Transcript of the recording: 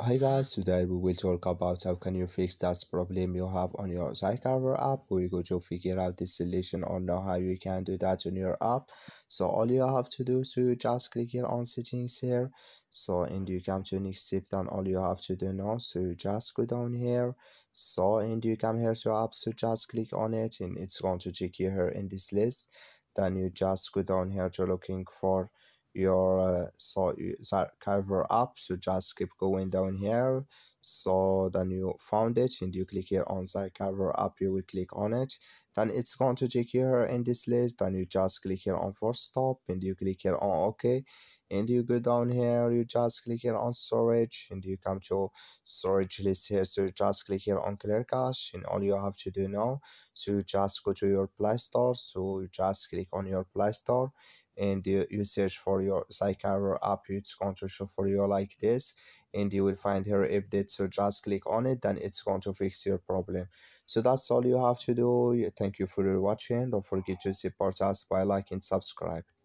Hi guys, today we will talk about how can you fix that problem you have on your ZArchiver app. We're going to figure out the solution on how you can do that on your app. So all you have to do is you just click here on settings here. So and you come to next step, then all you have to do now, so you just go down here. So and you come here to app, so just click on it and it's going to take you here in this list. Then you just go down here to looking for your ZArchiver app, so just keep going down here. So then you found it and you click here on ZArchiver app, you will click on it, then it's going to take you here in this list. Then you just click here on first stop and you click here on OK, and you go down here, you just click here on storage and you come to storage list here. So you just click here on clear cache, and all you have to do now, so you just go to your Play Store, so you just click on your Play Store and you search for your ZArchiver app. It's going to show for you like this, and you will find here update, so just click on it, then it's going to fix your problem. So that's all you have to do. Thank you for watching. Don't forget to support us by liking and subscribe.